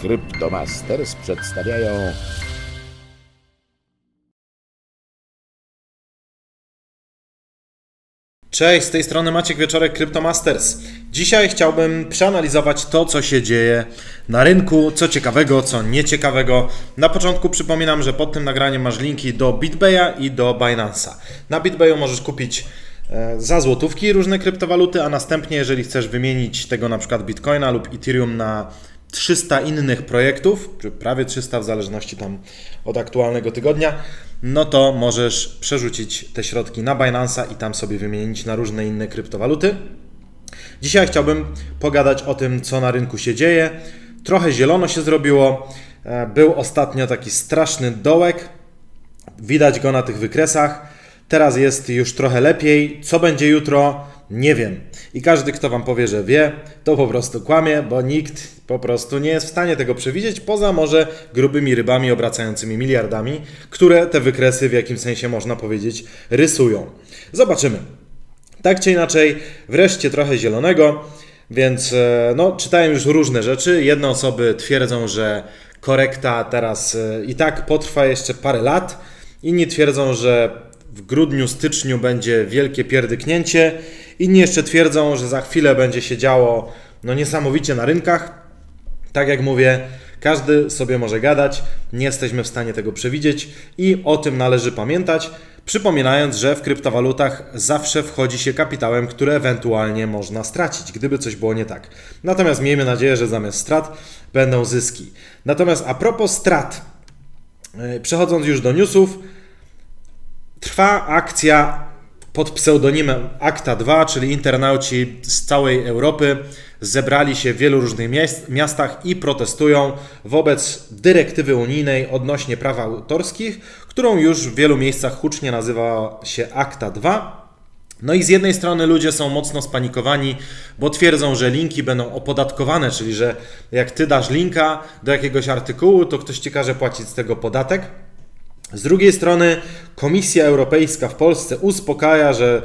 Crypto Masters przedstawiają... Cześć, z tej strony Maciek Wieczorek, Crypto Masters. Dzisiaj chciałbym przeanalizować to, co się dzieje na rynku, co ciekawego, co nieciekawego. Na początku przypominam, że pod tym nagraniem masz linki do BitBaya i do Binance'a. Na BitBayu możesz kupić za złotówki różne kryptowaluty, a następnie, jeżeli chcesz wymienić tego na przykład Bitcoina lub Ethereum na 300 innych projektów, czy prawie 300 w zależności tam od aktualnego tygodnia, no to możesz przerzucić te środki na Binance'a i tam sobie wymienić na różne inne kryptowaluty. Dzisiaj chciałbym pogadać o tym, co na rynku się dzieje. Trochę zielono się zrobiło, był ostatnio taki straszny dołek, widać go na tych wykresach. Teraz jest już trochę lepiej. Co będzie jutro? Nie wiem. I każdy, kto Wam powie, że wie, to po prostu kłamie, bo nikt po prostu nie jest w stanie tego przewidzieć, poza może grubymi rybami obracającymi miliardami, które te wykresy w jakimś sensie można powiedzieć rysują. Zobaczymy. Tak czy inaczej, wreszcie trochę zielonego, więc no, czytałem już różne rzeczy. Jedne osoby twierdzą, że korekta teraz i tak potrwa jeszcze parę lat. Inni twierdzą, że w grudniu, styczniu będzie wielkie pierdyknięcie. Inni jeszcze twierdzą, że za chwilę będzie się działo no niesamowicie na rynkach. Tak jak mówię, każdy sobie może gadać, nie jesteśmy w stanie tego przewidzieć i o tym należy pamiętać, przypominając, że w kryptowalutach zawsze wchodzi się kapitałem, który ewentualnie można stracić, gdyby coś było nie tak. Natomiast miejmy nadzieję, że zamiast strat będą zyski. Natomiast a propos strat, przechodząc już do newsów, trwa akcja pod pseudonimem ACTA 2, czyli internauci z całej Europy zebrali się w wielu różnych miastach i protestują wobec dyrektywy unijnej odnośnie praw autorskich, którą już w wielu miejscach hucznie nazywa się ACTA 2. No i z jednej strony ludzie są mocno spanikowani, bo twierdzą, że linki będą opodatkowane, czyli że jak Ty dasz linka do jakiegoś artykułu, to ktoś Ci każe płacić z tego podatek. Z drugiej strony Komisja Europejska w Polsce uspokaja, że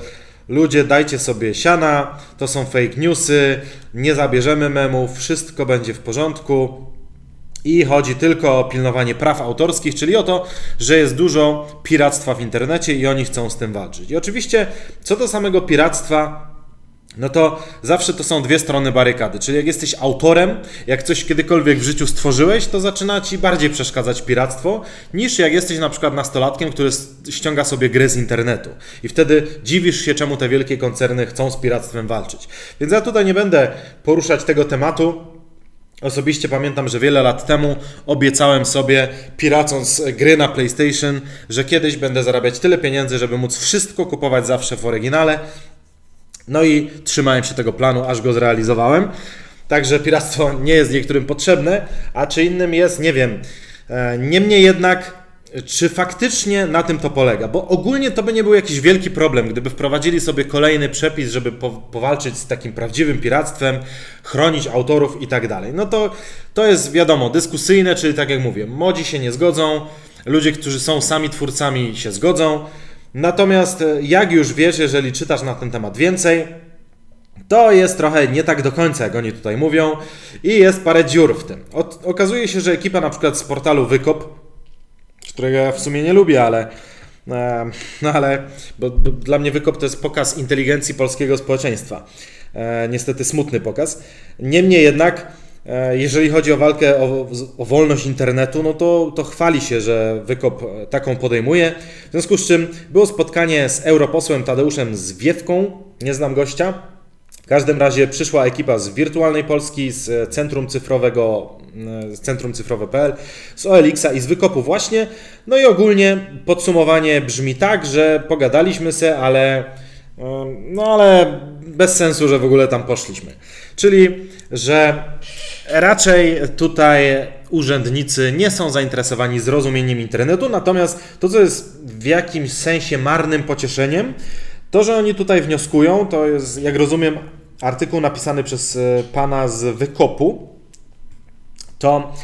ludzie dajcie sobie siana, to są fake newsy, nie zabierzemy memów, wszystko będzie w porządku i chodzi tylko o pilnowanie praw autorskich, czyli o to, że jest dużo piractwa w internecie i oni chcą z tym walczyć. I oczywiście co do samego piractwa, no to zawsze to są dwie strony barykady, czyli jak jesteś autorem, jak coś kiedykolwiek w życiu stworzyłeś, to zaczyna Ci bardziej przeszkadzać piractwo, niż jak jesteś na przykład nastolatkiem, który ściąga sobie gry z internetu i wtedy dziwisz się, czemu te wielkie koncerny chcą z piractwem walczyć. Więc ja tutaj nie będę poruszać tego tematu. Osobiście pamiętam, że wiele lat temu obiecałem sobie, piracąc gry na PlayStation, że kiedyś będę zarabiać tyle pieniędzy, żeby móc wszystko kupować zawsze w oryginale. No i trzymałem się tego planu, aż go zrealizowałem. Także piractwo nie jest niektórym potrzebne, a czy innym jest, nie wiem. Niemniej jednak, czy faktycznie na tym to polega? Bo ogólnie to by nie był jakiś wielki problem, gdyby wprowadzili sobie kolejny przepis, żeby powalczyć z takim prawdziwym piractwem, chronić autorów i tak dalej. No to jest wiadomo, dyskusyjne, czyli tak jak mówię, młodzi się nie zgodzą, ludzie, którzy są sami twórcami się zgodzą. Natomiast jak już wiesz, jeżeli czytasz na ten temat więcej, to jest trochę nie tak do końca, jak oni tutaj mówią i jest parę dziur w tym. Okazuje się, że ekipa na przykład z portalu Wykop, którego ja w sumie nie lubię, ale bo dla mnie Wykop to jest pokaz inteligencji polskiego społeczeństwa. Niestety smutny pokaz. Niemniej jednak, jeżeli chodzi o walkę o wolność internetu, no to chwali się, że Wykop taką podejmuje. W związku z czym było spotkanie z europosłem Tadeuszem Zwiewką, nie znam gościa. W każdym razie przyszła ekipa z Wirtualnej Polski, z Centrum Cyfrowego, Centrum Cyfrowe.pl, z OLX-a i z Wykopu właśnie. No i ogólnie podsumowanie brzmi tak, że pogadaliśmy se, ale bez sensu, że w ogóle tam poszliśmy. Czyli, że raczej tutaj urzędnicy nie są zainteresowani zrozumieniem internetu, natomiast to, co jest w jakimś sensie marnym pocieszeniem, to, że oni tutaj wnioskują, to jest, jak rozumiem, artykuł napisany przez pana z Wykopu, to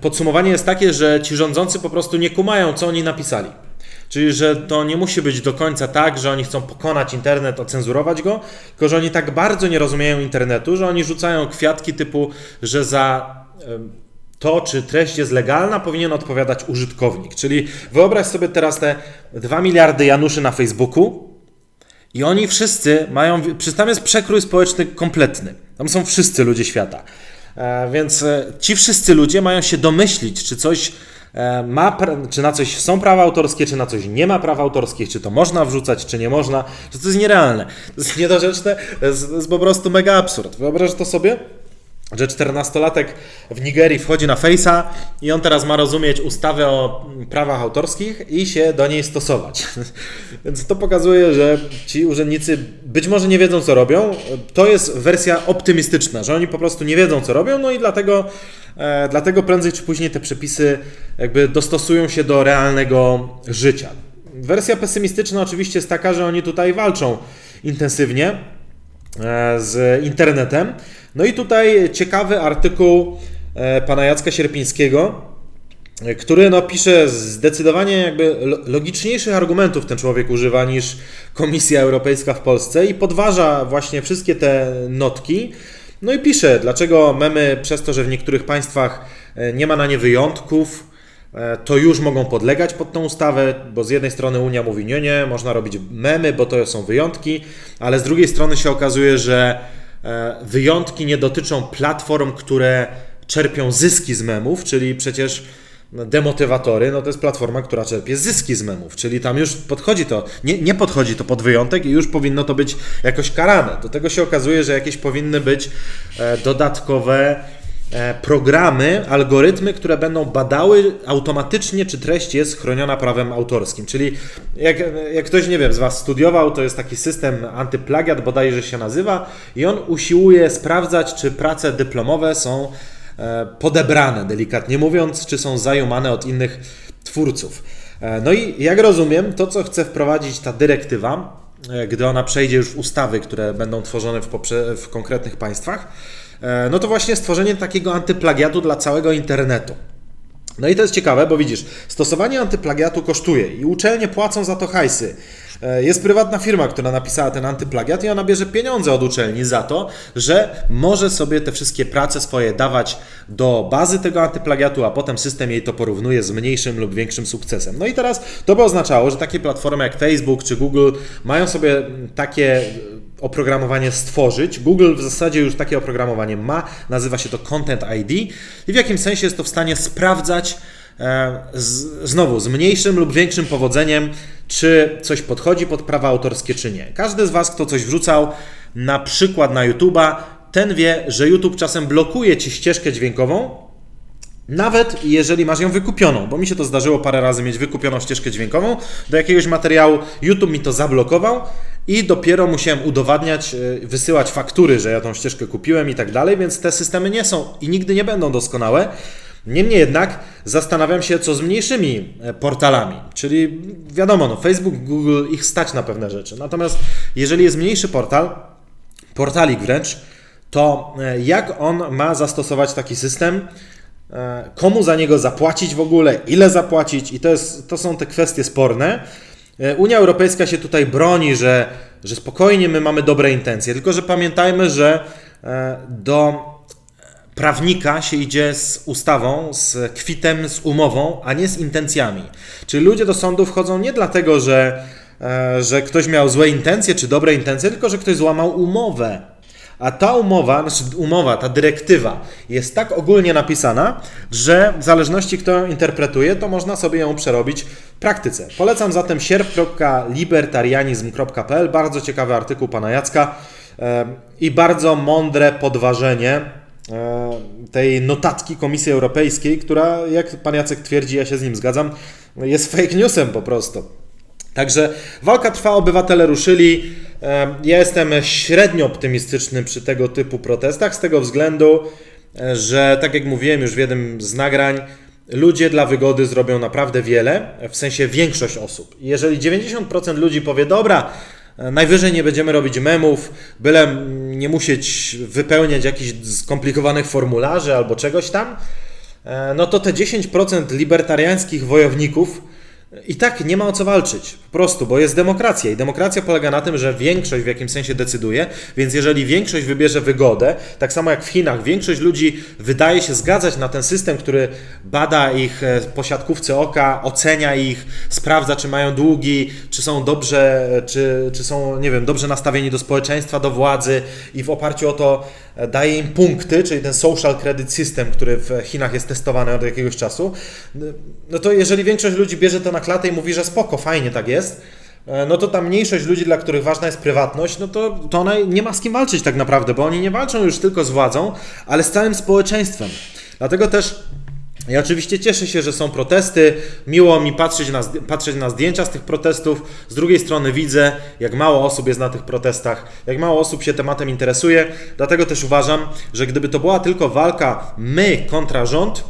podsumowanie jest takie, że ci rządzący po prostu nie kumają, co oni napisali. Czyli, że to nie musi być do końca tak, że oni chcą pokonać internet, ocenzurować go, tylko że oni tak bardzo nie rozumieją internetu, że oni rzucają kwiatki typu, że za to, czy treść jest legalna, powinien odpowiadać użytkownik. Czyli wyobraź sobie teraz te 2 miliardy Januszy na Facebooku i oni wszyscy mają... Tam jest przekrój społeczny kompletny. Tam są wszyscy ludzie świata. Więc ci wszyscy ludzie mają się domyślić, czy coś ma, czy na coś są prawa autorskie, czy na coś nie ma praw autorskich, czy to można wrzucać, czy nie można. To jest nierealne. To jest niedorzeczne. To jest po prostu mega absurd. Wyobraź to sobie, że 14-latek w Nigerii wchodzi na Face'a i on teraz ma rozumieć ustawę o prawach autorskich i się do niej stosować. Więc to pokazuje, że ci urzędnicy być może nie wiedzą, co robią. To jest wersja optymistyczna, że oni po prostu nie wiedzą, co robią, no i dlatego prędzej czy później te przepisy jakby dostosują się do realnego życia. Wersja pesymistyczna oczywiście jest taka, że oni tutaj walczą intensywnie z internetem. No i tutaj ciekawy artykuł pana Jacka Sierpińskiego, który no pisze zdecydowanie jakby logiczniejszych argumentów ten człowiek używa niż Komisja Europejska w Polsce i podważa właśnie wszystkie te notki. No i pisze, dlaczego memy przez to, że w niektórych państwach nie ma na nie wyjątków, to już mogą podlegać pod tą ustawę, bo z jednej strony Unia mówi nie, można robić memy, bo to są wyjątki, ale z drugiej strony się okazuje, że wyjątki nie dotyczą platform, które czerpią zyski z memów, czyli przecież demotywatory, no to jest platforma, która czerpie zyski z memów, czyli tam już podchodzi to, nie podchodzi to pod wyjątek i już powinno to być jakoś karane. Do tego się okazuje, że jakieś powinny być dodatkowe programy, algorytmy, które będą badały automatycznie, czy treść jest chroniona prawem autorskim. Czyli jak ktoś, nie wiem, z Was studiował, to jest taki system antyplagiat, bodajże się nazywa, i on usiłuje sprawdzać, czy prace dyplomowe są podebrane, delikatnie mówiąc, czy są zajumane od innych twórców. No i jak rozumiem, to co chce wprowadzić ta dyrektywa, gdy ona przejdzie już w ustawy, które będą tworzone w konkretnych państwach, no to właśnie stworzenie takiego antyplagiatu dla całego internetu. No i to jest ciekawe, bo widzisz, stosowanie antyplagiatu kosztuje i uczelnie płacą za to hajsy. Jest prywatna firma, która napisała ten antyplagiat i ona bierze pieniądze od uczelni za to, że może sobie te wszystkie prace swoje dawać do bazy tego antyplagiatu, a potem system jej to porównuje z mniejszym lub większym sukcesem. No i teraz to by oznaczało, że takie platformy jak Facebook czy Google mają sobie takie oprogramowanie stworzyć. Google w zasadzie już takie oprogramowanie ma, nazywa się to Content ID i w jakimś sensie jest to w stanie sprawdzać znowu z mniejszym lub większym powodzeniem, czy coś podchodzi pod prawa autorskie, czy nie. Każdy z Was, kto coś wrzucał, na przykład na YouTube'a, ten wie, że YouTube czasem blokuje Ci ścieżkę dźwiękową, nawet jeżeli masz ją wykupioną, bo mi się to zdarzyło parę razy mieć wykupioną ścieżkę dźwiękową, do jakiegoś materiału YouTube mi to zablokował i dopiero musiałem udowadniać, wysyłać faktury, że ja tą ścieżkę kupiłem i tak dalej, więc te systemy nie są i nigdy nie będą doskonałe. Niemniej jednak zastanawiam się, co z mniejszymi portalami, czyli wiadomo, no, Facebook, Google, ich stać na pewne rzeczy. Natomiast jeżeli jest mniejszy portal, portalik wręcz, to jak on ma zastosować taki system, komu za niego zapłacić w ogóle, ile zapłacić i to są te kwestie sporne. Unia Europejska się tutaj broni, że spokojnie my mamy dobre intencje, tylko że pamiętajmy, że do prawnika się idzie z ustawą, z kwitem, z umową, a nie z intencjami. Czyli ludzie do sądu wchodzą nie dlatego, że ktoś miał złe intencje czy dobre intencje, tylko że ktoś złamał umowę. A ta umowa, ta dyrektywa jest tak ogólnie napisana, że w zależności kto ją interpretuje, to można sobie ją przerobić w praktyce. Polecam zatem sierp.libertarianizm.pl, bardzo ciekawy artykuł pana Jacka i bardzo mądre podważenie tej notatki Komisji Europejskiej, która, jak pan Jacek twierdzi, ja się z nim zgadzam, jest fake newsem po prostu. Także walka trwa, obywatele ruszyli. Ja jestem średnio optymistyczny przy tego typu protestach z tego względu, że tak jak mówiłem już w jednym z nagrań, ludzie dla wygody zrobią naprawdę wiele, w sensie większość osób. Jeżeli 90% ludzi powie, dobra, najwyżej nie będziemy robić memów, byle nie musieć wypełniać jakichś skomplikowanych formularzy albo czegoś tam, no to te 10% libertariańskich wojowników I tak nie ma o co walczyć, po prostu, bo jest demokracja i demokracja polega na tym, że większość w jakimś sensie decyduje, więc jeżeli większość wybierze wygodę, tak samo jak w Chinach, większość ludzi wydaje się zgadzać na ten system, który bada ich po siatkówce oka, ocenia ich, sprawdza, czy mają długi, czy są dobrze, czy są, nie wiem, dobrze nastawieni do społeczeństwa, do władzy i w oparciu o to daje im punkty, czyli ten social credit system, który w Chinach jest testowany od jakiegoś czasu, no to jeżeli większość ludzi bierze to na klatę i mówi, że spoko, fajnie tak jest, no to ta mniejszość ludzi, dla których ważna jest prywatność, no to ona nie ma z kim walczyć tak naprawdę, bo oni nie walczą już tylko z władzą, ale z całym społeczeństwem. Dlatego też ja oczywiście cieszę się, że są protesty, miło mi patrzeć na zdjęcia z tych protestów, z drugiej strony widzę, jak mało osób jest na tych protestach, jak mało osób się tematem interesuje, dlatego też uważam, że gdyby to była tylko walka my kontra rząd,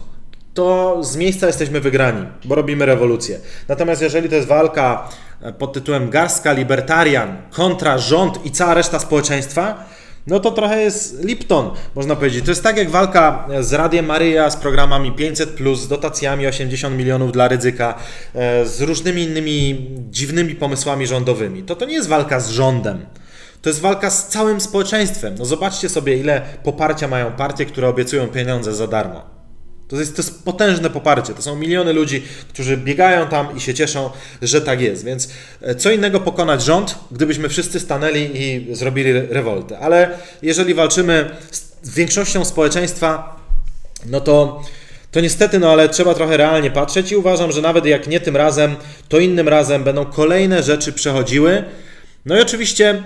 to z miejsca jesteśmy wygrani, bo robimy rewolucję. Natomiast jeżeli to jest walka pod tytułem garstka libertarian kontra rząd i cała reszta społeczeństwa, no to trochę jest Lipton, można powiedzieć. To jest tak jak walka z Radiem Maryja, z programami 500+, z dotacjami 80 milionów dla Rydzyka, z różnymi innymi dziwnymi pomysłami rządowymi. To nie jest walka z rządem. To jest walka z całym społeczeństwem. No zobaczcie sobie, ile poparcia mają partie, które obiecują pieniądze za darmo. To jest potężne poparcie, to są miliony ludzi, którzy biegają tam i się cieszą, że tak jest, więc co innego pokonać rząd, gdybyśmy wszyscy stanęli i zrobili rewoltę, ale jeżeli walczymy z większością społeczeństwa, no to niestety, no ale trzeba trochę realnie patrzeć i uważam, że nawet jak nie tym razem, to innym razem będą kolejne rzeczy przechodziły. No i oczywiście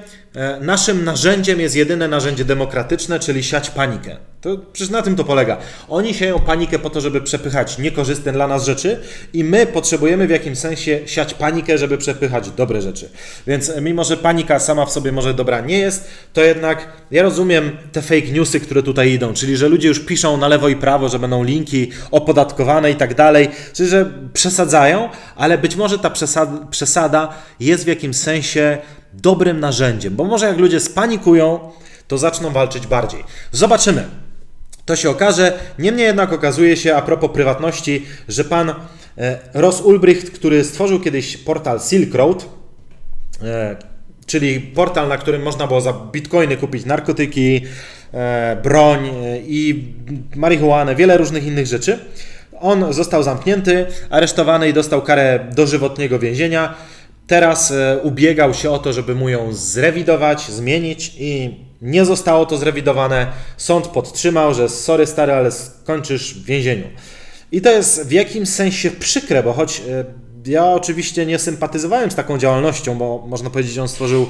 naszym narzędziem jest jedyne narzędzie demokratyczne, czyli siać panikę. To przecież na tym to polega. Oni sieją panikę po to, żeby przepychać niekorzystne dla nas rzeczy i my potrzebujemy w jakimś sensie siać panikę, żeby przepychać dobre rzeczy. Więc mimo, że panika sama w sobie może dobra nie jest, to jednak ja rozumiem te fake newsy, które tutaj idą, czyli że ludzie już piszą na lewo i prawo, że będą linki opodatkowane i tak dalej, czyli że przesadzają, ale być może ta przesada jest w jakimś sensie dobrym narzędziem, bo może jak ludzie spanikują, to zaczną walczyć bardziej. Zobaczymy. To się okaże. Niemniej jednak okazuje się, a propos prywatności, że pan Ross Ulbricht, który stworzył kiedyś portal Silk Road, czyli portal, na którym można było za bitcoiny kupić narkotyki, broń i marihuanę, wiele różnych innych rzeczy. On został zamknięty, aresztowany i dostał karę dożywotniego więzienia. Teraz ubiegał się o to, żeby mu ją zrewidować, zmienić i nie zostało to zrewidowane. Sąd podtrzymał, że sorry stary, ale skończysz w więzieniu. I to jest w jakimś sensie przykre, bo choć ja oczywiście nie sympatyzowałem z taką działalnością, bo można powiedzieć, że on stworzył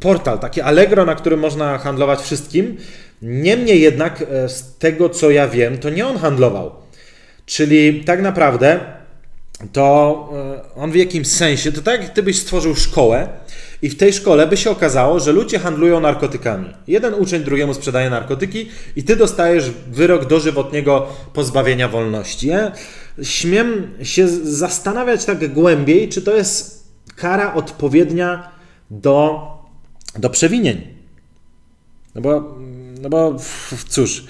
portal, takie Allegro, na którym można handlować wszystkim. Niemniej jednak z tego, co ja wiem, to nie on handlował. Czyli tak naprawdę to on w jakimś sensie, to tak jak gdybyś stworzył szkołę i w tej szkole by się okazało, że ludzie handlują narkotykami. Jeden uczeń drugiemu sprzedaje narkotyki i ty dostajesz wyrok dożywotniego pozbawienia wolności. Ja śmiem się zastanawiać tak głębiej, czy to jest kara odpowiednia do przewinień. No bo cóż...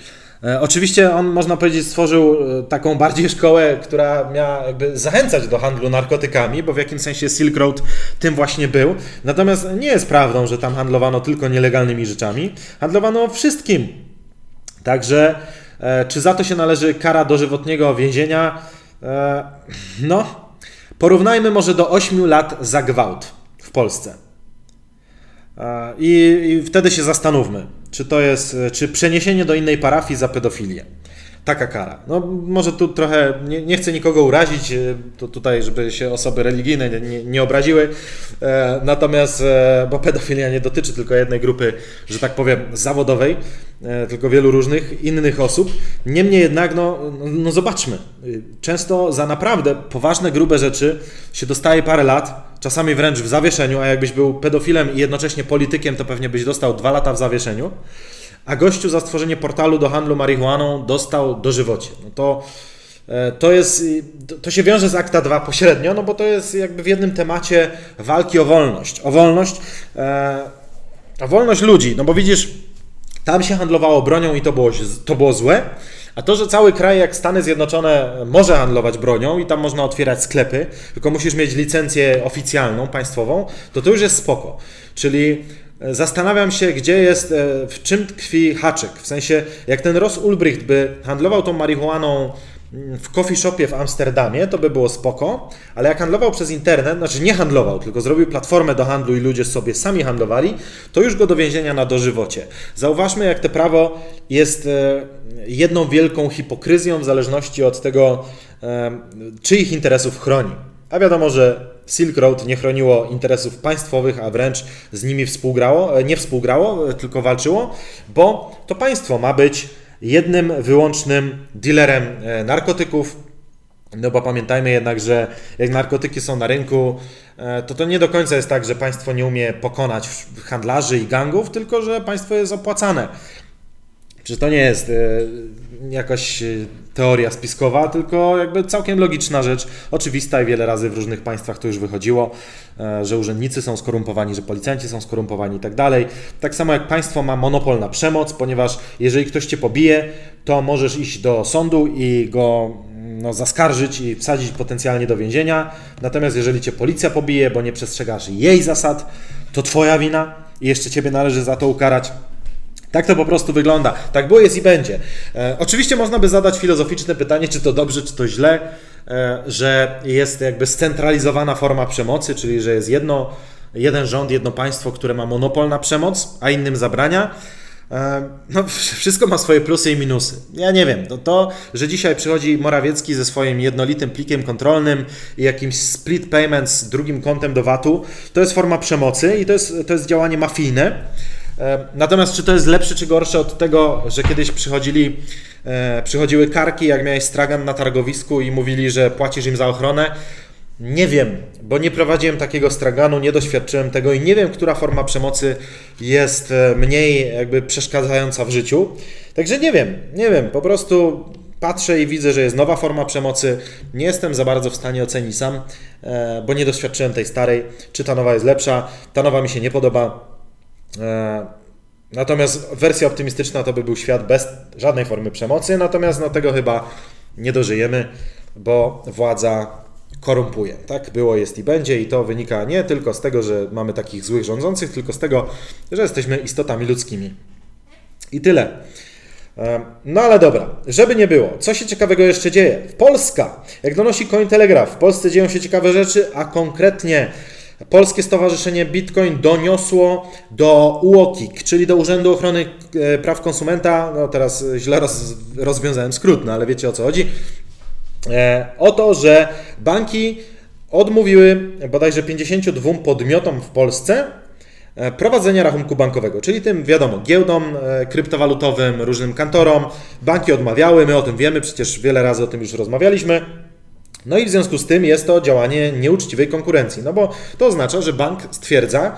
Oczywiście on, można powiedzieć, stworzył taką bardziej szkołę, która miała jakby zachęcać do handlu narkotykami, bo w jakimś sensie Silk Road tym właśnie był. Natomiast nie jest prawdą, że tam handlowano tylko nielegalnymi rzeczami. Handlowano wszystkim. Także czy za to się należy kara dożywotniego więzienia? No, porównajmy może do 8 lat za gwałt w Polsce. I wtedy się zastanówmy, czy przeniesienie do innej parafii za pedofilię. Taka kara. No może tu trochę, nie chcę nikogo urazić, to tutaj, żeby się osoby religijne nie obraziły, natomiast, bo pedofilia nie dotyczy tylko jednej grupy, że tak powiem, zawodowej, tylko wielu różnych innych osób. Niemniej jednak, no zobaczmy, często za naprawdę poważne, grube rzeczy się dostaje parę lat, czasami wręcz w zawieszeniu, a jakbyś był pedofilem i jednocześnie politykiem, to pewnie byś dostał 2 lata w zawieszeniu. A gościu za stworzenie portalu do handlu marihuaną dostał dożywocie. No to się wiąże z ACTA 2 pośrednio, no bo to jest jakby w jednym temacie walki o wolność. O wolność ludzi, no bo widzisz, Tam się handlowało bronią i to było złe. A to, że cały kraj jak Stany Zjednoczone może handlować bronią i tam można otwierać sklepy, tylko musisz mieć licencję oficjalną, państwową, to już jest spoko. Czyli zastanawiam się, gdzie jest, w czym tkwi haczyk. W sensie, jak ten Ross Ulbricht by handlował tą marihuaną w coffee shopie w Amsterdamie, to by było spoko, ale jak handlował przez internet, znaczy nie handlował, tylko zrobił platformę do handlu i ludzie sobie sami handlowali, to już go do więzienia na dożywocie. Zauważmy, jak to prawo jest jedną wielką hipokryzją w zależności od tego, czyich interesów chroni. A wiadomo, że Silk Road nie chroniło interesów państwowych, a wręcz z nimi nie współgrało, tylko walczyło, bo to państwo ma być jednym wyłącznym dealerem narkotyków, no bo pamiętajmy jednak, że jak narkotyki są na rynku, to nie do końca jest tak, że państwo nie umie pokonać handlarzy i gangów, tylko że państwo jest opłacane. Czy to nie jest jakaś teoria spiskowa, tylko jakby całkiem logiczna rzecz, oczywista i wiele razy w różnych państwach to już wychodziło, że urzędnicy są skorumpowani, że policjanci są skorumpowani i tak dalej. Tak samo jak państwo ma monopol na przemoc, ponieważ jeżeli ktoś cię pobije, to możesz iść do sądu i go zaskarżyć i wsadzić potencjalnie do więzienia. Natomiast jeżeli cię policja pobije, bo nie przestrzegasz jej zasad, to twoja wina i jeszcze ciebie należy za to ukarać. Tak to po prostu wygląda. Tak było, jest i będzie. Oczywiście można by zadać filozoficzne pytanie, czy to dobrze, czy to źle, że jest jakby scentralizowana forma przemocy, czyli że jest jeden rząd, jedno państwo, które ma monopol na przemoc, a innym zabrania. No, wszystko ma swoje plusy i minusy. Ja nie wiem, to, że dzisiaj przychodzi Morawiecki ze swoim jednolitym plikiem kontrolnym i jakimś split payment z drugim kontem do VAT-u, to jest forma przemocy i to jest działanie mafijne. Natomiast czy to jest lepsze czy gorsze od tego, że kiedyś przychodziły karki, jak miałeś stragan na targowisku i mówili, że płacisz im za ochronę? Nie wiem, bo nie prowadziłem takiego straganu, nie doświadczyłem tego i nie wiem, która forma przemocy jest mniej jakby przeszkadzająca w życiu. Także nie wiem, po prostu patrzę i widzę, że jest nowa forma przemocy. Nie jestem za bardzo w stanie ocenić sam, bo nie doświadczyłem tej starej. Czy ta nowa jest lepsza? Ta nowa mi się nie podoba. Natomiast wersja optymistyczna to by był świat bez żadnej formy przemocy, natomiast tego chyba nie dożyjemy, bo władza korumpuje. Tak było, jest i będzie i to wynika nie tylko z tego, że mamy takich złych rządzących, tylko z tego, że jesteśmy istotami ludzkimi. I tyle. No ale dobra, żeby nie było, co się ciekawego jeszcze dzieje? Polska, jak donosi Cointelegraph, w Polsce dzieją się ciekawe rzeczy, a konkretnie Polskie Stowarzyszenie Bitcoin doniosło do UOKiK, czyli do Urzędu Ochrony Praw Konsumenta, no teraz źle rozwiązałem skrót, no ale wiecie, o co chodzi, o to, że banki odmówiły bodajże 52 podmiotom w Polsce prowadzenia rachunku bankowego, czyli tym, wiadomo, giełdom kryptowalutowym, różnym kantorom. Banki odmawiały, my o tym wiemy, przecież wiele razy o tym już rozmawialiśmy. No i w związku z tym jest to działanie nieuczciwej konkurencji, no bo to oznacza, że bank stwierdza,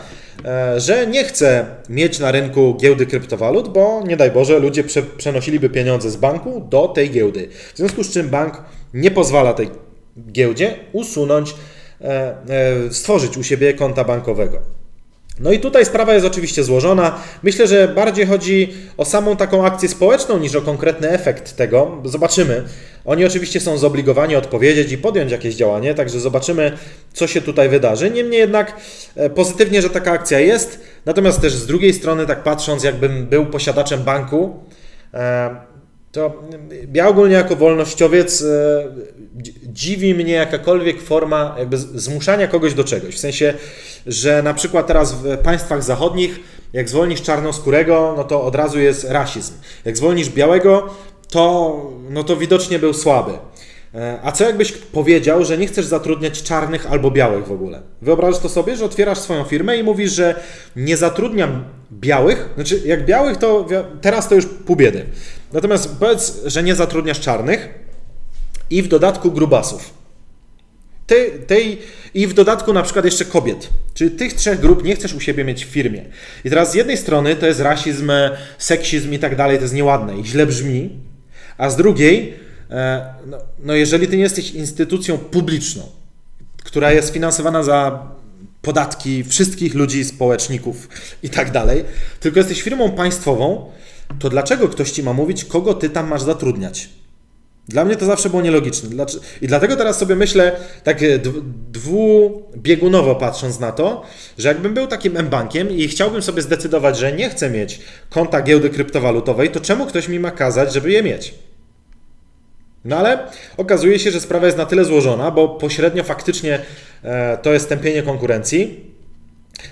że nie chce mieć na rynku giełdy kryptowalut, bo nie daj Boże ludzie przenosiliby pieniądze z banku do tej giełdy. W związku z czym bank nie pozwala tej giełdzie stworzyć u siebie konta bankowego. No i tutaj sprawa jest oczywiście złożona. Myślę, że bardziej chodzi o samą taką akcję społeczną niż o konkretny efekt tego. Zobaczymy. Oni oczywiście są zobligowani odpowiedzieć i podjąć jakieś działanie, także zobaczymy, co się tutaj wydarzy. Niemniej jednak pozytywnie, że taka akcja jest, natomiast też z drugiej strony, tak patrząc, jakbym był posiadaczem banku, to ja ogólnie jako wolnościowiec dziwi mnie jakakolwiek forma jakby zmuszania kogoś do czegoś. W sensie, że na przykład teraz w państwach zachodnich, jak zwolnisz czarnoskórego, no to od razu jest rasizm. Jak zwolnisz białego, to widocznie był słaby. A co jakbyś powiedział, że nie chcesz zatrudniać czarnych albo białych w ogóle? Wyobrażasz to sobie, że otwierasz swoją firmę i mówisz, że nie zatrudniam białych? Znaczy, jak białych, to teraz to już pół biedy. Natomiast powiedz, że nie zatrudniasz czarnych i w dodatku grubasów. I w dodatku na przykład jeszcze kobiet. Czyli tych trzech grup nie chcesz u siebie mieć w firmie. I teraz z jednej strony to jest rasizm, seksizm i tak dalej, to jest nieładne i źle brzmi, a z drugiej, jeżeli ty nie jesteś instytucją publiczną, która jest finansowana za podatki wszystkich ludzi, społeczników i tak dalej, tylko jesteś firmą państwową, to dlaczego ktoś ci ma mówić, kogo ty tam masz zatrudniać? Dla mnie to zawsze było nielogiczne. I dlatego teraz sobie myślę, tak dwubiegunowo patrząc na to, że jakbym był takim M-Bankiem i chciałbym sobie zdecydować, że nie chcę mieć konta giełdy kryptowalutowej, to czemu ktoś mi ma kazać, żeby je mieć? No ale okazuje się, że sprawa jest na tyle złożona, bo pośrednio faktycznie to jest tępienie konkurencji.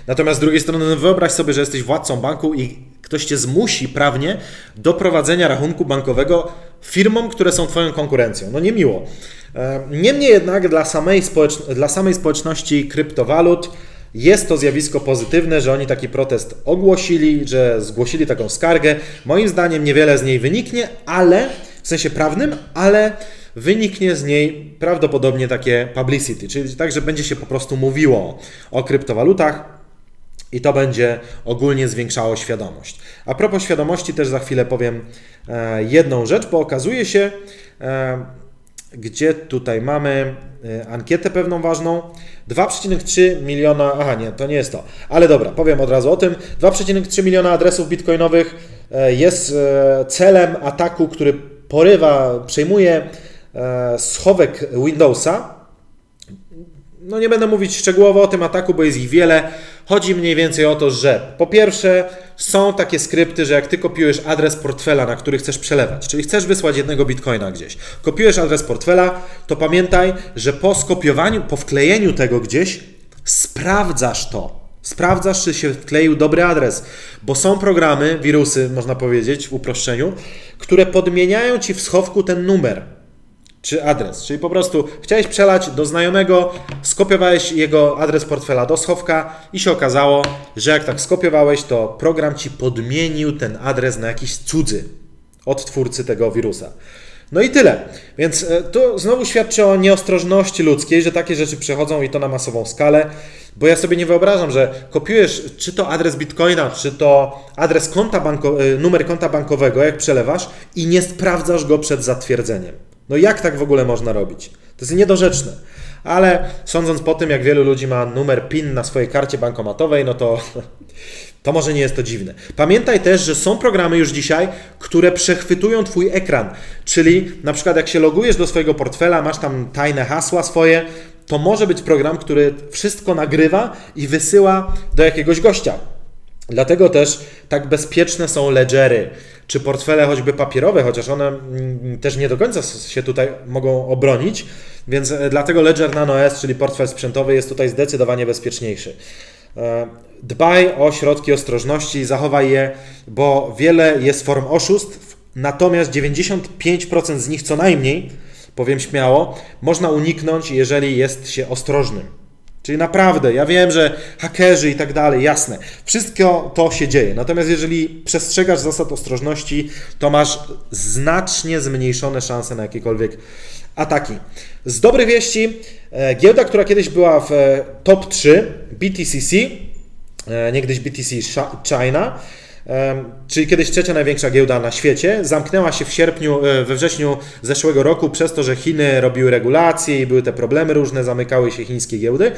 Natomiast z drugiej strony wyobraź sobie, że jesteś władcą banku i ktoś cię zmusi prawnie do prowadzenia rachunku bankowego firmom, które są twoją konkurencją. No niemiło. Niemniej jednak dla samej społeczności kryptowalut jest to zjawisko pozytywne, że oni taki protest ogłosili, że zgłosili taką skargę. Moim zdaniem niewiele z niej wyniknie, ale w sensie prawnym, ale wyniknie z niej prawdopodobnie takie publicity, czyli tak, że będzie się po prostu mówiło o kryptowalutach i to będzie ogólnie zwiększało świadomość. A propos świadomości też za chwilę powiem jedną rzecz, bo okazuje się, gdzie tutaj mamy ankietę pewną ważną, 2,3 miliona, aha nie, to nie jest to, ale dobra, powiem od razu o tym, 2,3 miliona adresów bitcoinowych jest celem ataku, który przejmuje schowek Windowsa. No nie będę mówić szczegółowo o tym ataku, bo jest ich wiele. Chodzi mniej więcej o to, że po pierwsze są takie skrypty, że jak ty kopiujesz adres portfela, na który chcesz przelewać, czyli chcesz wysłać jednego bitcoina gdzieś, kopiujesz adres portfela, to pamiętaj, że po skopiowaniu, po wklejeniu tego gdzieś sprawdzasz to. Sprawdzasz, czy się wkleił dobry adres, bo są programy, wirusy można powiedzieć w uproszczeniu, które podmieniają ci w schowku ten numer czy adres, czyli po prostu chciałeś przelać do znajomego, skopiowałeś jego adres portfela do schowka i się okazało, że jak tak skopiowałeś, to program ci podmienił ten adres na jakiś cudzy od twórcy tego wirusa. No i tyle. Więc to znowu świadczy o nieostrożności ludzkiej, że takie rzeczy przechodzą i to na masową skalę, bo ja sobie nie wyobrażam, że kopiujesz czy to adres bitcoina, czy to adres numer konta bankowego, jak przelewasz i nie sprawdzasz go przed zatwierdzeniem. No jak tak w ogóle można robić? To jest niedorzeczne. Ale sądząc po tym, jak wielu ludzi ma numer PIN na swojej karcie bankomatowej, no to może nie jest to dziwne. Pamiętaj też, że są programy już dzisiaj, które przechwytują twój ekran, czyli na przykład jak się logujesz do swojego portfela, masz tam tajne hasła swoje, to może być program, który wszystko nagrywa i wysyła do jakiegoś gościa. Dlatego też tak bezpieczne są ledgery, czy portfele choćby papierowe, chociaż one też nie do końca się tutaj mogą obronić, więc dlatego Ledger Nano S, czyli portfel sprzętowy, jest tutaj zdecydowanie bezpieczniejszy. Dbaj o środki ostrożności, zachowaj je, bo wiele jest form oszustw, natomiast 95% z nich co najmniej, powiem śmiało, można uniknąć, jeżeli jest się ostrożnym. Czyli naprawdę, ja wiem, że hakerzy i tak dalej, jasne, wszystko to się dzieje. Natomiast jeżeli przestrzegasz zasad ostrożności, to masz znacznie zmniejszone szanse na jakiekolwiek ataki. Z dobrych wieści, giełda, która kiedyś była w top 3, BTCC, niegdyś BTC China, czyli kiedyś trzecia największa giełda na świecie, zamknęła się we wrześniu zeszłego roku przez to, że Chiny robiły regulacje i były te problemy różne, zamykały się chińskie giełdy.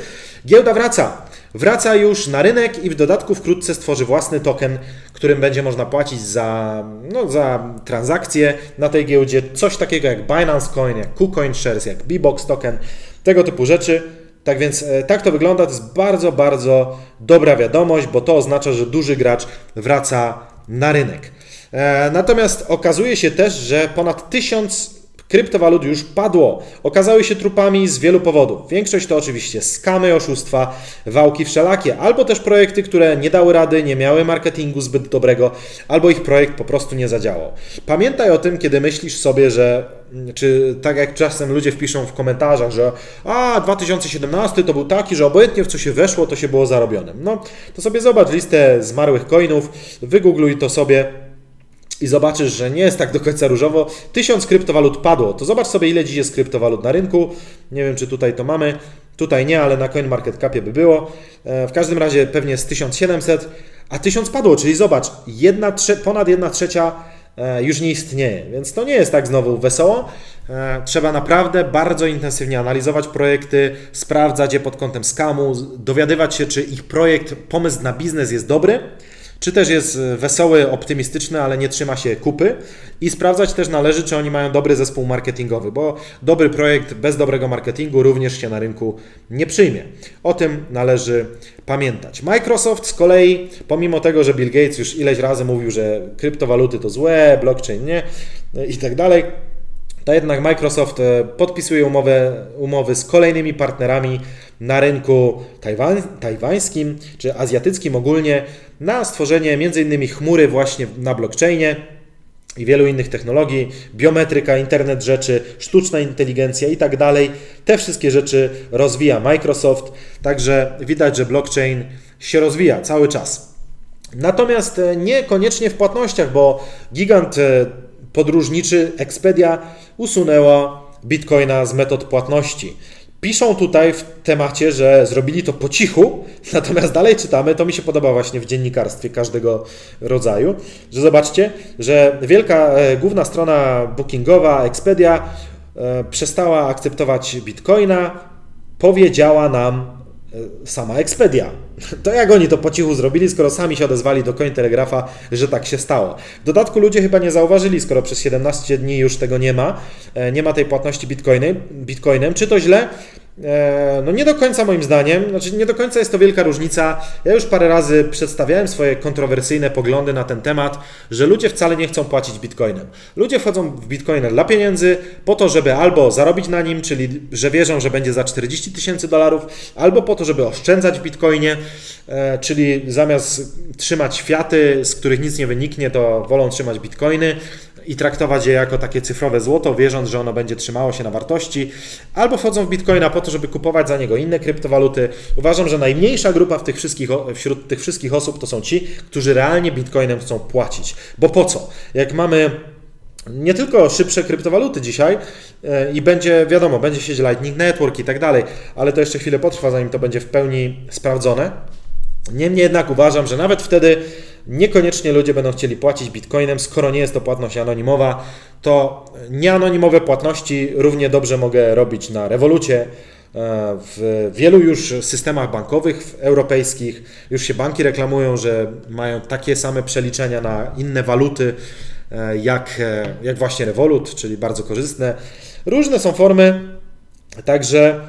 Giełda wraca. Wraca już na rynek i w dodatku wkrótce stworzy własny token, którym będzie można płacić za transakcje na tej giełdzie. Coś takiego jak Binance Coin, jak KuCoin Shares, jak B-Box token, tego typu rzeczy. Tak więc tak to wygląda, to jest bardzo, bardzo dobra wiadomość, bo to oznacza, że duży gracz wraca na rynek. Natomiast okazuje się też, że ponad 1000 kryptowalut już padło. Okazały się trupami z wielu powodów. Większość to oczywiście skamy, oszustwa, wałki wszelakie, albo też projekty, które nie dały rady, nie miały marketingu zbyt dobrego, albo ich projekt po prostu nie zadziałał. Pamiętaj o tym, kiedy myślisz sobie, że czy tak jak czasem ludzie wpiszą w komentarzach, że 2017 to był taki, że obojętnie w co się weszło, to się było zarobionym. No, to sobie zobacz listę zmarłych coinów, wygoogluj to sobie i zobaczysz, że nie jest tak do końca różowo. 1000 kryptowalut padło. To zobacz sobie, ile dziś jest kryptowalut na rynku. Nie wiem, czy tutaj to mamy. Tutaj nie, ale na CoinMarketCapie by było. W każdym razie pewnie z 1700, a 1000 padło, czyli zobacz, ponad 1/3 już nie istnieje, więc to nie jest tak znowu wesoło. Trzeba naprawdę bardzo intensywnie analizować projekty, sprawdzać je pod kątem skamu, dowiadywać się, czy ich pomysł na biznes jest dobry, czy też jest wesoły, optymistyczny, ale nie trzyma się kupy. I sprawdzać też należy, czy oni mają dobry zespół marketingowy, bo dobry projekt bez dobrego marketingu również się na rynku nie przyjmie. O tym należy pamiętać. Microsoft z kolei, pomimo tego, że Bill Gates już ileś razy mówił, że kryptowaluty to złe, blockchain nie i tak dalej, to jednak Microsoft podpisuje umowy z kolejnymi partnerami na rynku tajwańskim czy azjatyckim ogólnie na stworzenie m.in. chmury właśnie na blockchainie i wielu innych technologii, biometryka, internet rzeczy, sztuczna inteligencja i tak dalej. Te wszystkie rzeczy rozwija Microsoft, także widać, że blockchain się rozwija cały czas. Natomiast niekoniecznie w płatnościach, bo gigant podróżniczy Expedia usunęła Bitcoina z metod płatności. Piszą tutaj w temacie, że zrobili to po cichu, natomiast dalej czytamy, to mi się podoba właśnie w dziennikarstwie każdego rodzaju, że zobaczcie, że wielka główna strona bookingowa Expedia przestała akceptować Bitcoina, powiedziała nam sama Expedia. To jak oni to po cichu zrobili, skoro sami się odezwali do Cointelegrapha, że tak się stało. W dodatku ludzie chyba nie zauważyli, skoro przez 17 dni już tego nie ma tej płatności Bitcoinem. Czy to źle? No nie do końca moim zdaniem, znaczy nie do końca jest to wielka różnica. Ja już parę razy przedstawiałem swoje kontrowersyjne poglądy na ten temat, że ludzie wcale nie chcą płacić Bitcoinem. Ludzie wchodzą w Bitcoina dla pieniędzy po to, żeby albo zarobić na nim, czyli że wierzą, że będzie za $40 000, albo po to, żeby oszczędzać w Bitcoinie, czyli zamiast trzymać fiaty, z których nic nie wyniknie, to wolą trzymać Bitcoiny i traktować je jako takie cyfrowe złoto, wierząc, że ono będzie trzymało się na wartości, albo wchodzą w Bitcoina po to, żeby kupować za niego inne kryptowaluty. Uważam, że najmniejsza grupa wśród tych wszystkich osób to są ci, którzy realnie Bitcoinem chcą płacić. Bo po co? Jak mamy nie tylko szybsze kryptowaluty dzisiaj i będzie, wiadomo, będzie sieć Lightning Network i tak dalej, ale to jeszcze chwilę potrwa, zanim to będzie w pełni sprawdzone. Niemniej jednak uważam, że nawet wtedy niekoniecznie ludzie będą chcieli płacić Bitcoinem, skoro nie jest to płatność anonimowa, to nieanonimowe płatności równie dobrze mogę robić na Revolucie, w wielu już systemach bankowych europejskich. Już się banki reklamują, że mają takie same przeliczenia na inne waluty jak właśnie Revolut, czyli bardzo korzystne. Różne są formy, także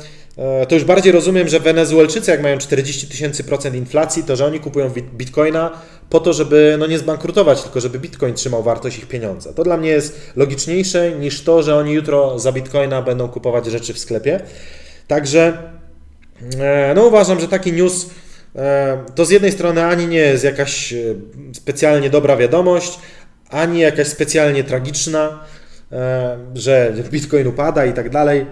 to już bardziej rozumiem, że Wenezuelczycy, jak mają 40 000% inflacji, to że oni kupują Bitcoina po to, żeby no nie zbankrutować, tylko żeby Bitcoin trzymał wartość ich pieniądza. To dla mnie jest logiczniejsze niż to, że oni jutro za Bitcoina będą kupować rzeczy w sklepie. Także no uważam, że taki news to z jednej strony ani nie jest jakaś specjalnie dobra wiadomość, ani jakaś specjalnie tragiczna, że Bitcoin upada i tak dalej.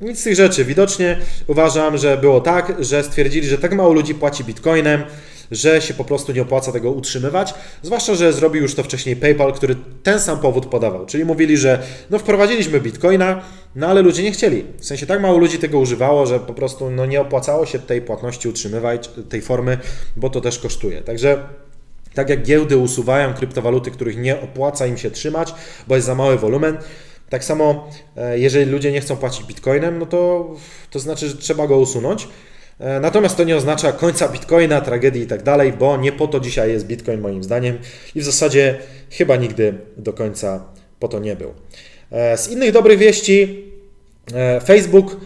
Nic z tych rzeczy. Widocznie uważam, że było tak, że stwierdzili, że tak mało ludzi płaci Bitcoinem, że się po prostu nie opłaca tego utrzymywać. Zwłaszcza, że zrobił już to wcześniej PayPal, który ten sam powód podawał. Czyli mówili, że no wprowadziliśmy Bitcoina, no ale ludzie nie chcieli. W sensie tak mało ludzi tego używało, że po prostu no nie opłacało się tej płatności utrzymywać, tej formy, bo to też kosztuje. Także tak jak giełdy usuwają kryptowaluty, których nie opłaca im się trzymać, bo jest za mały wolumen, tak samo, jeżeli ludzie nie chcą płacić Bitcoinem, no to znaczy, że trzeba go usunąć. Natomiast to nie oznacza końca Bitcoina, tragedii i tak dalej, bo nie po to dzisiaj jest Bitcoin moim zdaniem i w zasadzie chyba nigdy do końca po to nie był. Z innych dobrych wieści Facebook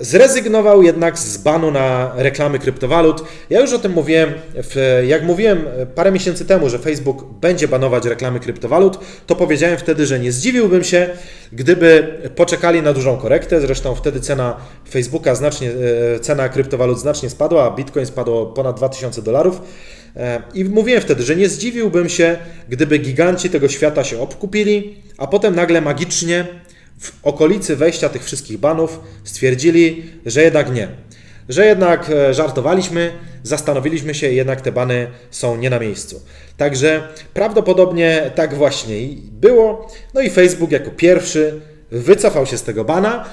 zrezygnował jednak z banu na reklamy kryptowalut. Ja już o tym mówiłem, jak mówiłem parę miesięcy temu, że Facebook będzie banować reklamy kryptowalut, to powiedziałem wtedy, że nie zdziwiłbym się, gdyby poczekali na dużą korektę. Zresztą wtedy cena Facebooka cena kryptowalut znacznie spadła, a Bitcoin spadł ponad $2000. I mówiłem wtedy, że nie zdziwiłbym się, gdyby giganci tego świata się obkupili, a potem nagle magicznie w okolicy wejścia tych wszystkich banów stwierdzili, że jednak nie. Że jednak żartowaliśmy, zastanowiliśmy się, jednak te bany są nie na miejscu. Także prawdopodobnie tak właśnie było. No i Facebook jako pierwszy wycofał się z tego bana.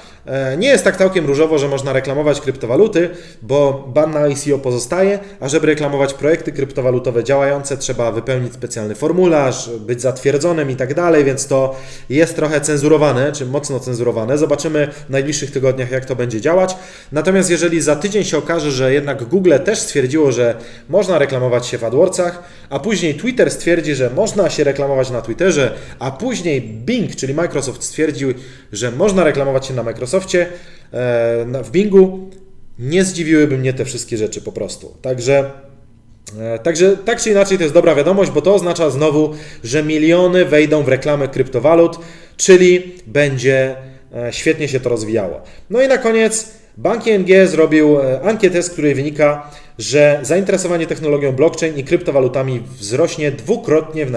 Nie jest tak całkiem różowo, że można reklamować kryptowaluty, bo ban na ICO pozostaje, a żeby reklamować projekty kryptowalutowe działające, trzeba wypełnić specjalny formularz, być zatwierdzonym i tak dalej, więc to jest trochę cenzurowane, czy mocno cenzurowane. Zobaczymy w najbliższych tygodniach, jak to będzie działać. Natomiast jeżeli za tydzień się okaże, że jednak Google też stwierdziło, że można reklamować się w AdWordsach, a później Twitter stwierdzi, że można się reklamować na Twitterze, a później Bing, czyli Microsoft stwierdził, że można reklamować się na Microsoftie, w Bingu, nie zdziwiłyby mnie te wszystkie rzeczy po prostu. Także tak czy inaczej to jest dobra wiadomość, bo to oznacza znowu, że miliony wejdą w reklamę kryptowalut, czyli będzie świetnie się to rozwijało. No i na koniec Bank ING zrobił ankietę, z której wynika, że zainteresowanie technologią blockchain i kryptowalutami wzrośnie dwukrotnie w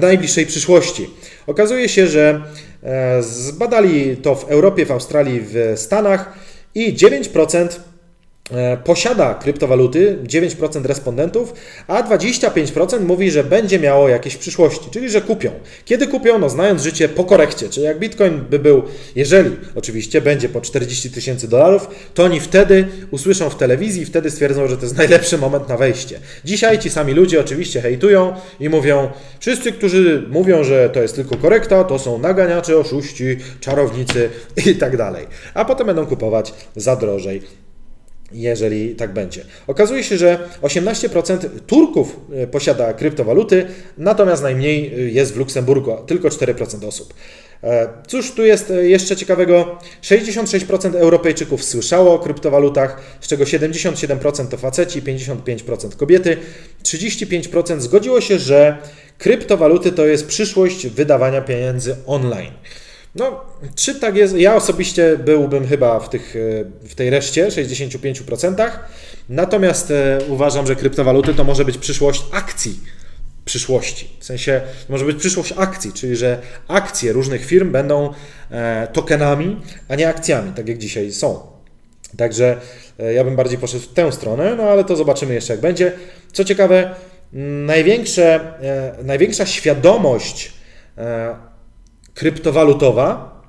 najbliższej przyszłości. Okazuje się, że zbadali to w Europie, w Australii, w Stanach i 9% posiada kryptowaluty, 9% respondentów, a 25% mówi, że będzie miało jakieś w przyszłości, czyli że kupią. Kiedy kupią? No znając życie po korekcie, czyli jak Bitcoin by był, jeżeli oczywiście będzie po $40 000, to oni wtedy usłyszą w telewizji i wtedy stwierdzą, że to jest najlepszy moment na wejście. Dzisiaj ci sami ludzie oczywiście hejtują i mówią, wszyscy, którzy mówią, że to jest tylko korekta, to są naganiacze, oszuści, czarownicy i tak dalej. A potem będą kupować za drożej, jeżeli tak będzie. Okazuje się, że 18% Turków posiada kryptowaluty, natomiast najmniej jest w Luksemburgu, tylko 4% osób. Cóż tu jest jeszcze ciekawego? 66% Europejczyków słyszało o kryptowalutach, z czego 77% to faceci, 55% kobiety, 35% zgodziło się, że kryptowaluty to jest przyszłość wydawania pieniędzy online. No, czy tak jest? Ja osobiście byłbym chyba w tej reszcie, 65%. Natomiast uważam, że kryptowaluty to może być przyszłość akcji. W sensie może być przyszłość akcji, czyli że akcje różnych firm będą tokenami, a nie akcjami, tak jak dzisiaj są. Także ja bym bardziej poszedł w tę stronę, no ale to zobaczymy jeszcze jak będzie. Co ciekawe, największa świadomość kryptowalutowa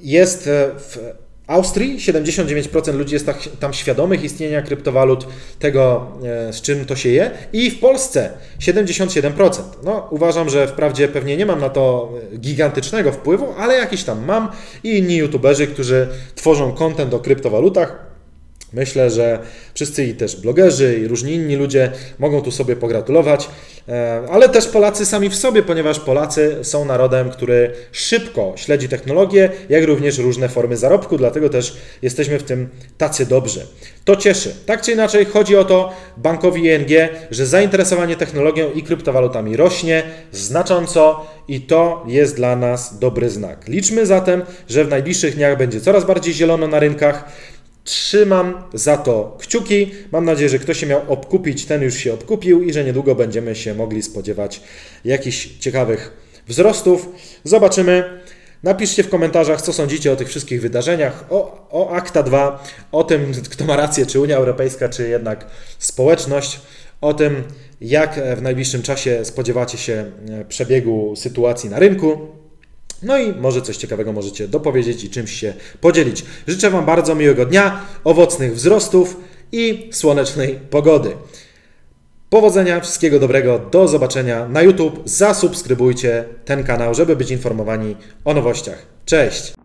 jest w Austrii. 79% ludzi jest tam świadomych istnienia kryptowalut, tego z czym to się je. I w Polsce 77%. No, uważam, że wprawdzie pewnie nie mam na to gigantycznego wpływu, ale jakiś tam mam i inni youtuberzy, którzy tworzą content o kryptowalutach. Myślę, że wszyscy i też blogerzy i różni inni ludzie mogą tu sobie pogratulować, ale też Polacy sami w sobie, ponieważ Polacy są narodem, który szybko śledzi technologię, jak również różne formy zarobku, dlatego też jesteśmy w tym tacy dobrzy. To cieszy. Tak czy inaczej chodzi o to bankowi ING, że zainteresowanie technologią i kryptowalutami rośnie znacząco i to jest dla nas dobry znak. Liczmy zatem, że w najbliższych dniach będzie coraz bardziej zielono na rynkach. Trzymam za to kciuki. Mam nadzieję, że kto się miał obkupić, ten już się obkupił i że niedługo będziemy się mogli spodziewać jakichś ciekawych wzrostów. Zobaczymy. Napiszcie w komentarzach, co sądzicie o tych wszystkich wydarzeniach, o ACTA 2, o tym, kto ma rację, czy Unia Europejska, czy jednak społeczność, o tym, jak w najbliższym czasie spodziewacie się przebiegu sytuacji na rynku. No i może coś ciekawego możecie dopowiedzieć i czymś się podzielić. Życzę Wam bardzo miłego dnia, owocnych wzrostów i słonecznej pogody. Powodzenia, wszystkiego dobrego, do zobaczenia na YouTube. Zasubskrybujcie ten kanał, żeby być informowani o nowościach. Cześć!